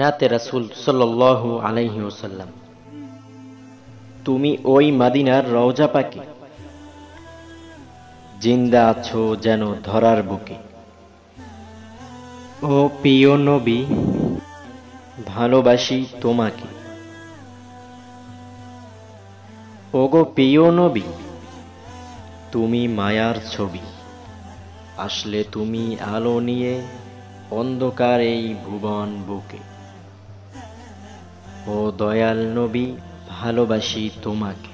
নাতে রাসূল সাল্লাল্লাহু আলাইহি ওয়াসাল্লাম, তুমি ওই মদিনার রওজা পাখি, জিন্দা আছো যেন ধরার বুকে। ও প্রিয় নবী, ভালোবাসি তোমাকে। ওগো প্রিয় নবী, তুমি মায়ার ছবি, আসলে তুমি আলো নিয়ে অন্ধকার এই ভুবন বুকে। ও দয়াল নবী, ভালোবাসি তোমাকে।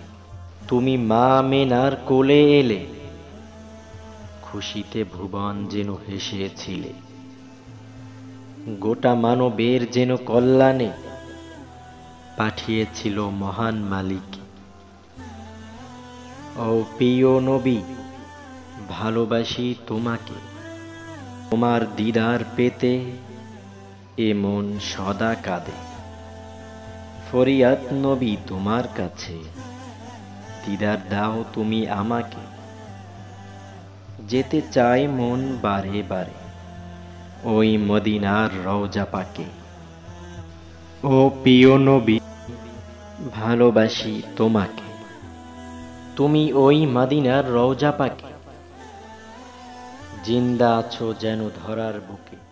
তুমি মা মেনার কোলে এলে, খুশিতে ভুবন যেন হেসেছিলে, গোটা মানবের যেন কল্যাণে পাঠিয়েছিল মহান মালিক। ও প্রিয় নবী, ভালোবাসি তোমাকে। তোমার দিদার পেতে এ মন সদা কাঁদে, ফরিয়াদ নবী তোমার কাছে, দিদার দাও তুমি আমাকে। যেতে চায় মন বারে বারে ওই মদিনার রওজা পাকে। ও প্রিয় নবী, ভালোবাসি তোমাকে। তুমি ওই মদিনার রওজা পাকে, জিন্দা আছো যেন ধরার বুকে।